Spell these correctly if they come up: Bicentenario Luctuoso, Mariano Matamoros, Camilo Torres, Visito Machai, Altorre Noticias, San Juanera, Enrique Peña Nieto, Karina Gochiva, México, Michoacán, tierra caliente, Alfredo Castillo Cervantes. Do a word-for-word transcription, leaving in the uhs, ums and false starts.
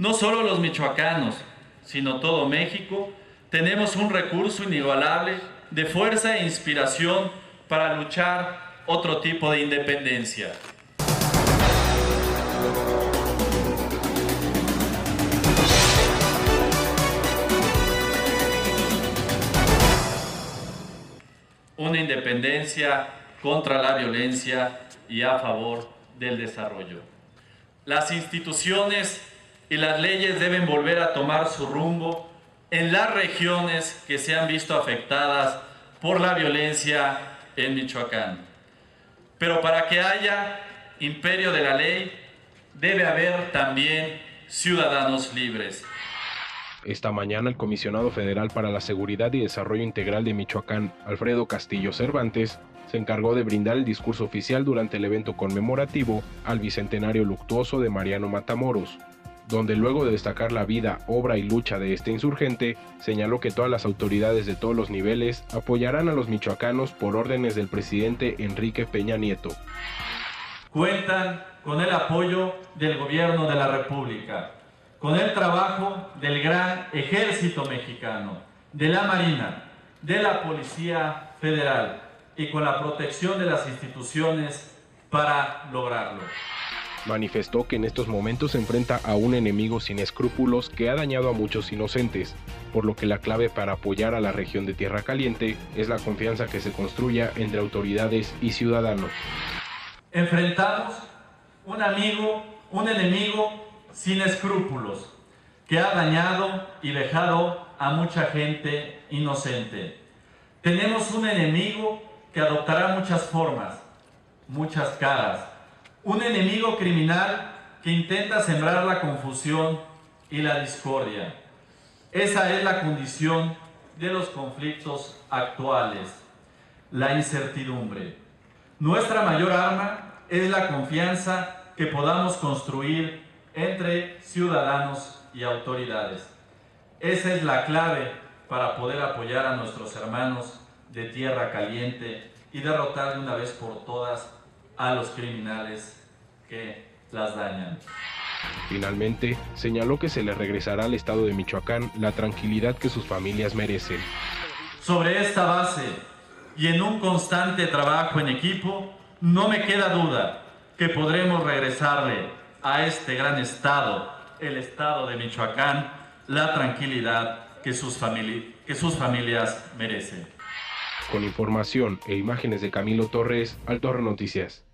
No solo los michoacanos, sino todo México, tenemos un recurso inigualable de fuerza e inspiración para luchar otro tipo de independencia. Una independencia contra la violencia y a favor del desarrollo. Las instituciones y las leyes deben volver a tomar su rumbo en las regiones que se han visto afectadas por la violencia en Michoacán. Pero para que haya imperio de la ley, debe haber también ciudadanos libres. Esta mañana, el comisionado federal para la Seguridad y Desarrollo Integral de Michoacán, Alfredo Castillo Cervantes, se encargó de brindar el discurso oficial durante el evento conmemorativo al bicentenario luctuoso de Mariano Matamoros, donde luego de destacar la vida, obra y lucha de este insurgente, señaló que todas las autoridades de todos los niveles apoyarán a los michoacanos por órdenes del presidente Enrique Peña Nieto. Cuentan con el apoyo del gobierno de la República, con el trabajo del gran ejército mexicano, de la Marina, de la Policía Federal y con la protección de las instituciones para lograrlo. Manifestó que en estos momentos se enfrenta a un enemigo sin escrúpulos que ha dañado a muchos inocentes, por lo que la clave para apoyar a la región de Tierra Caliente es la confianza que se construya entre autoridades y ciudadanos. Enfrentamos un amigo, un enemigo sin escrúpulos, que ha dañado y vejado a mucha gente inocente. Tenemos un enemigo que adoptará muchas formas, muchas caras, un enemigo criminal que intenta sembrar la confusión y la discordia. Esa es la condición de los conflictos actuales, la incertidumbre. Nuestra mayor arma es la confianza que podamos construir entre ciudadanos y autoridades. Esa es la clave para poder apoyar a nuestros hermanos de Tierra Caliente y derrotar de una vez por todas a los criminales que las dañan. Finalmente, señaló que se le regresará al estado de Michoacán la tranquilidad que sus familias merecen. Sobre esta base y en un constante trabajo en equipo, no me queda duda que podremos regresarle a este gran estado, el estado de Michoacán, la tranquilidad que sus, famili- que sus familias merecen. Con información e imágenes de Camilo Torres, Altorre Noticias.